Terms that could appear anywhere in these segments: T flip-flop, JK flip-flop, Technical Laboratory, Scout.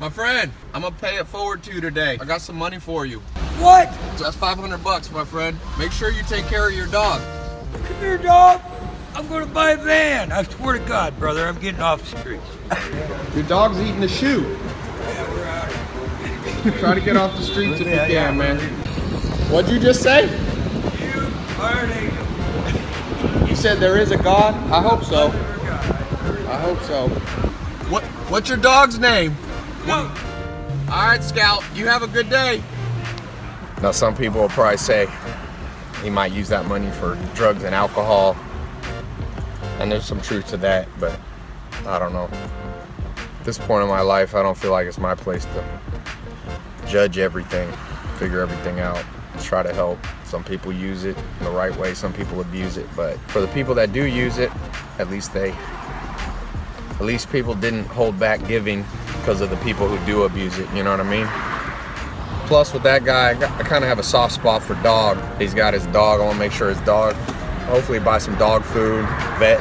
My friend, I'm gonna pay it forward to you today. I got some money for you. What? So that's 500 bucks, my friend. Make sure you take care of your dog. Come here, dog. I'm gonna buy a van. I swear to God, brother, I'm getting off the streets. Your dog's eating a shoe. Yeah, we're out. Try to get off the streets if you can, man. What'd you just say? You burning. You said there is a God? I hope so. I hope so. What's your dog's name? No. All right, Scout, you have a good day. Now, some people will probably say he might use that money for drugs and alcohol, and there's some truth to that, but I don't know. At this point in my life, I don't feel like it's my place to judge everything, figure everything out, try to help. Some people use it in the right way, some people abuse it, but for the people that do use it, at least people didn't hold back giving because of the people who do abuse it, you know what I mean? Plus with that guy, I kind of have a soft spot for dog. He's got his dog, I want to make sure his dog, hopefully buy some dog food, vet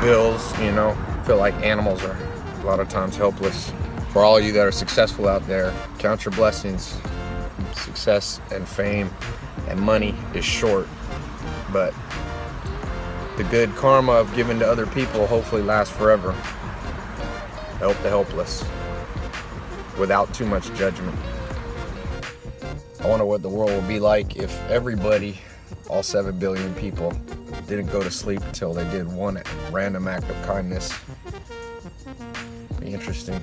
bills, you know. I feel like animals are a lot of times helpless. For all of you that are successful out there, count your blessings. Success and fame and money is short, but the good karma of giving to other people hopefully lasts forever. Help the helpless without too much judgment. I wonder what the world would be like if everybody, all 7 billion people, didn't go to sleep until they did one random act of kindness. Be interesting.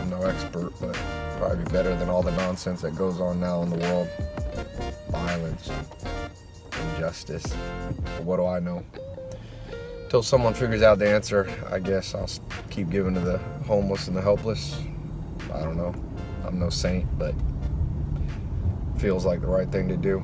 I'm no expert, but probably better than all the nonsense that goes on now in the world. Violence, injustice, but what do I know? Until someone figures out the answer, I guess I'll keep giving to the homeless and the helpless. I don't know. I'm no saint, but feels like the right thing to do.